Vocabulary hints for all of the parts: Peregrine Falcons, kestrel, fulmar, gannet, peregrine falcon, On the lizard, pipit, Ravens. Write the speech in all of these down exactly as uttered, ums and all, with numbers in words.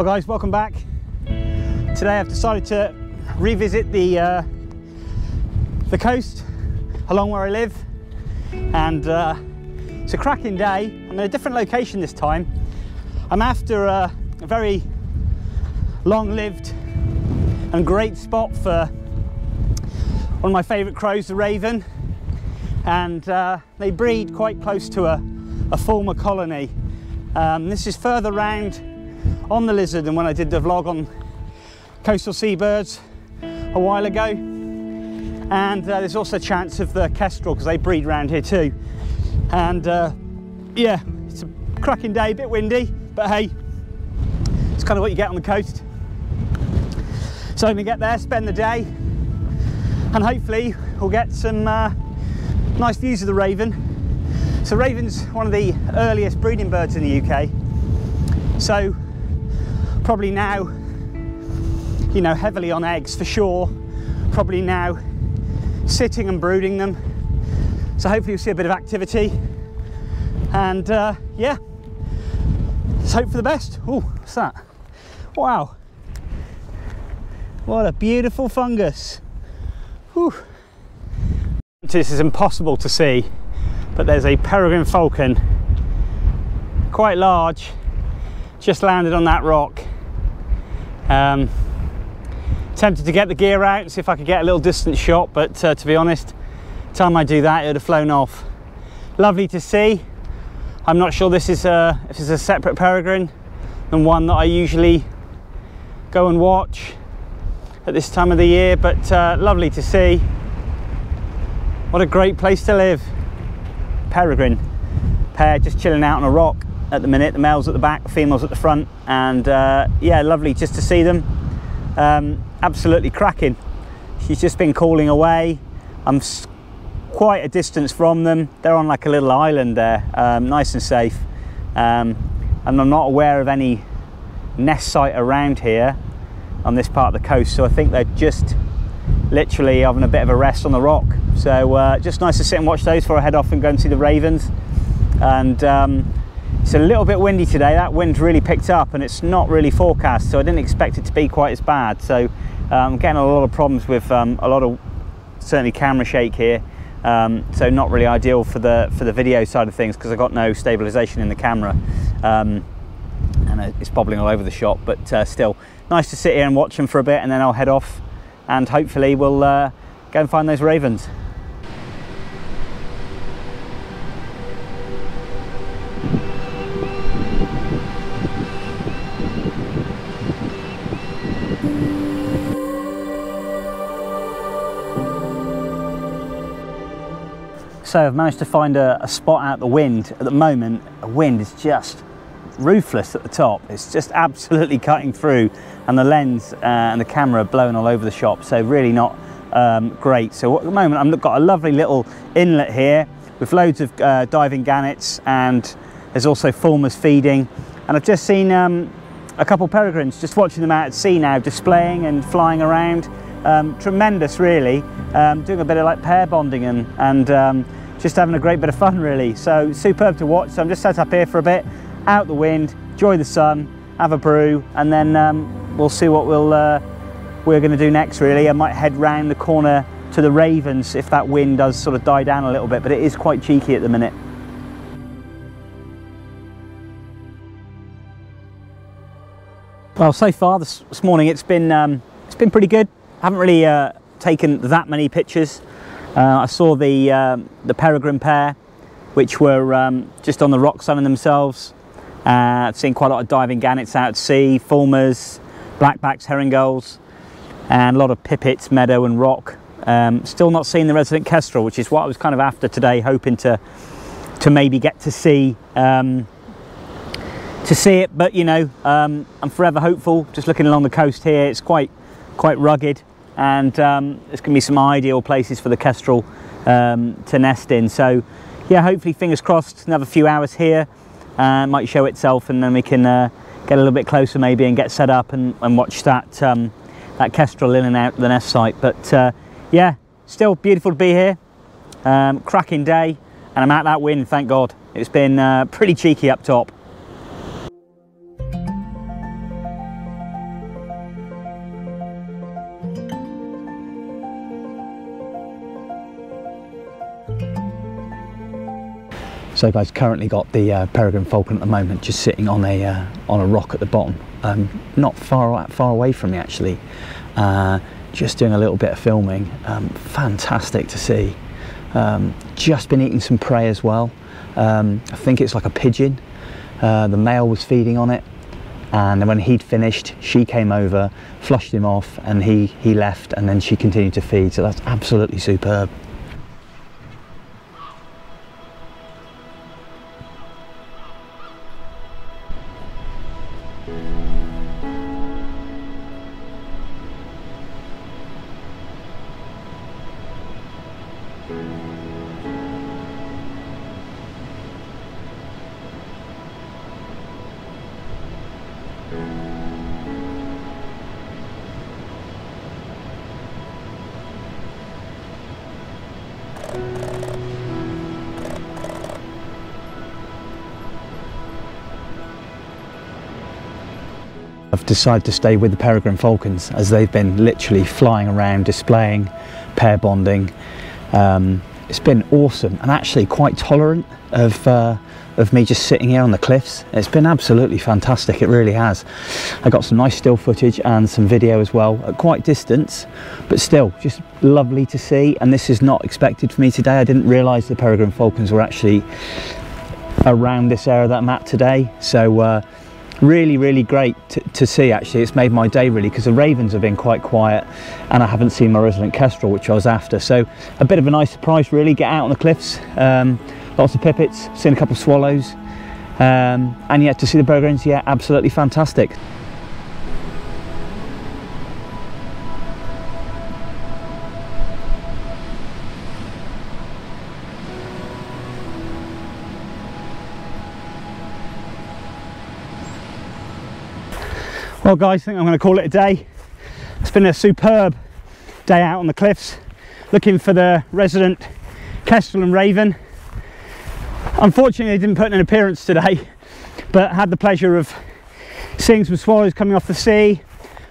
Well guys, welcome back. Today I've decided to revisit the uh, the coast along where I live, and uh, it's a cracking day. I'm in a different location this time. I'm after a, a very long-lived and great spot for one of my favourite crows, the raven, and uh, they breed quite close to a, a former colony. Um, this is further round On the Lizard than when I did the vlog on coastal seabirds a while ago, and uh, there's also a chance of the kestrel because they breed round here too. And uh, yeah, it's a cracking day, a bit windy, but hey, it's kind of what you get on the coast. So I'm gonna get there, spend the day, and hopefully we'll get some uh, nice views of the raven. So raven's one of the earliest breeding birds in the U K, so probably now, you know, heavily on eggs for sure, probably now sitting and brooding them. So hopefully we'll see a bit of activity, and uh, yeah, let's hope for the best. Oh, what's that? Wow, what a beautiful fungus. Whew. This is impossible to see, but there's a peregrine falcon, quite large, just landed on that rock. Um, tempted to get the gear out and see if I could get a little distance shot, but uh, to be honest, time I do that it would have flown off. Lovely to see. I'm not sure this is a, if it's a separate peregrine than one that I usually go and watch at this time of the year, but uh, lovely to see. What a great place to live. Peregrine pair just chilling out on a rock at the minute, the male's at the back, female's at the front, and uh, yeah, lovely just to see them. Um, absolutely cracking. She's just been calling away. I'm quite a distance from them. They're on like a little island there, um, nice and safe, um, and I'm not aware of any nest site around here on this part of the coast, so I think they're just literally having a bit of a rest on the rock. So uh, just nice to sit and watch those before I head off and go and see the ravens. And um, it's a little bit windy today. That wind really picked up and it's not really forecast, so I didn't expect it to be quite as bad. So I'm um, getting a lot of problems with um, a lot of certainly camera shake here, um, so not really ideal for the for the video side of things because I got no stabilization in the camera, um, and it's bobbling all over the shop. But uh, still nice to sit here and watch them for a bit, and then I'll head off and hopefully we'll uh, go and find those ravens. So I've managed to find a, a spot out the wind. At the moment, the wind is just ruthless at the top. It's just absolutely cutting through, and the lens uh, and the camera are blowing all over the shop, so really not um, great. So at the moment, I've got a lovely little inlet here with loads of uh, diving gannets, and there's also formers feeding. And I've just seen um, a couple of peregrines, just watching them out at sea now, displaying and flying around. Um, tremendous, really. Um, doing a bit of like pair bonding and, and um, just having a great bit of fun, really. So superb to watch. So I'm just set up here for a bit, out the wind, enjoy the sun, have a brew, and then um, we'll see what we'll, uh, we're going to do next, really. I might head round the corner to the ravens if that wind does sort of die down a little bit, but it is quite cheeky at the minute. Well, so far this, this morning it's been, um, it's been pretty good. I haven't really uh, taken that many pictures. Uh, I saw the, um, the peregrine pair, which were um, just on the rock sunning themselves. Uh, I've seen quite a lot of diving gannets out at sea, formers, blackbacks, herringulls, and a lot of pipits, meadow and rock. Um, still not seeing the resident kestrel, which is what I was kind of after today, hoping to, to maybe get to see, um, to see it. But you know, um, I'm forever hopeful. Just looking along the coast here, it's quite, quite rugged. And um, there's going to be some ideal places for the kestrel um, to nest in. So yeah, hopefully, fingers crossed, another few hours here, uh, might show itself, and then we can uh, get a little bit closer maybe and get set up and, and watch that, um, that kestrel in and out the nest site. But uh, yeah, still beautiful to be here, um, cracking day, and I'm at that wind, thank God. It's been uh, pretty cheeky up top. So I've currently got the uh, peregrine falcon at the moment just sitting on a uh, on a rock at the bottom, um, not far far away from me actually, uh, just doing a little bit of filming. Um, fantastic to see. Um, just been eating some prey as well. um, I think it's like a pigeon. Uh, the male was feeding on it, and then when he'd finished, she came over, flushed him off, and he he left, and then she continued to feed. So that's absolutely superb. I've decided to stay with the peregrine falcons as they've been literally flying around, displaying, pair bonding. Um, it's been awesome, and actually quite tolerant of, uh, of me just sitting here on the cliffs. It's been absolutely fantastic, it really has. I got some nice still footage and some video as well at quite distance, but still just lovely to see. And this is not expected for me today. I didn't realise the peregrine falcons were actually around this area that I'm at today. So. Uh, Really, really great to, to see actually. It's made my day really, because the ravens have been quite quiet and I haven't seen my resident kestrel, which I was after. So a bit of a nice surprise really, get out on the cliffs. Um, lots of pipits, seen a couple of swallows. Um, and yeah, to see the peregrines, yeah, absolutely fantastic. Well guys, I think I'm going to call it a day. It's been a superb day out on the cliffs, looking for the resident kestrel and raven. Unfortunately, they didn't put in an appearance today, but had the pleasure of seeing some swallows coming off the sea,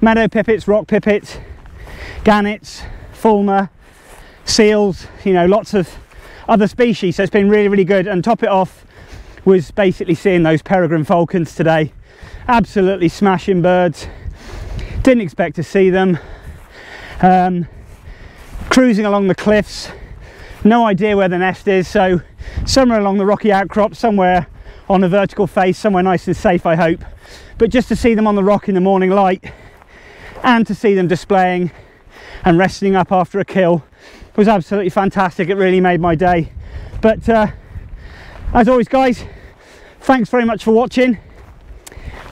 meadow pipits, rock pipits, gannets, fulmar, seals, you know, lots of other species. So it's been really, really good. And top it off was basically seeing those peregrine falcons today. Absolutely smashing birds, didn't expect to see them. Um, cruising along the cliffs, no idea where the nest is, so somewhere along the rocky outcrop, somewhere on a vertical face, somewhere nice and safe I hope. But just to see them on the rock in the morning light, and to see them displaying and resting up after a kill, was absolutely fantastic. It really made my day. But uh, as always guys, thanks very much for watching,